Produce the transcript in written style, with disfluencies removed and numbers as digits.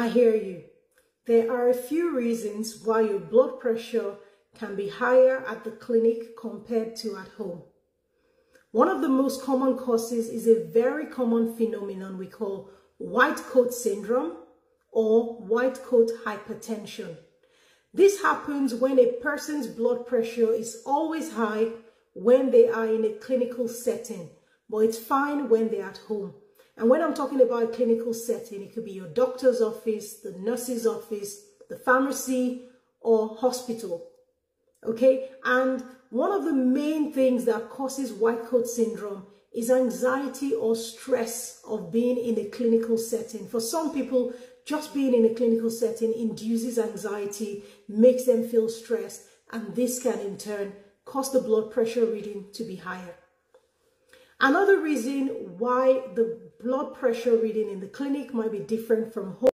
I hear you. There are a few reasons why your blood pressure can be higher at the clinic compared to at home. One of the most common causes is a very common phenomenon we call white coat syndrome or white coat hypertension. This happens when a person's blood pressure is always high when they are in a clinical setting, but it's fine when they're at home. And when I'm talking about a clinical setting, it could be your doctor's office, the nurse's office, the pharmacy, or hospital. Okay, and one of the main things that causes white coat syndrome is anxiety or stress of being in a clinical setting. For some people, just being in a clinical setting induces anxiety, makes them feel stressed, and this can in turn cause the blood pressure reading to be higher. Another reason why the blood pressure reading in the clinic might be different from home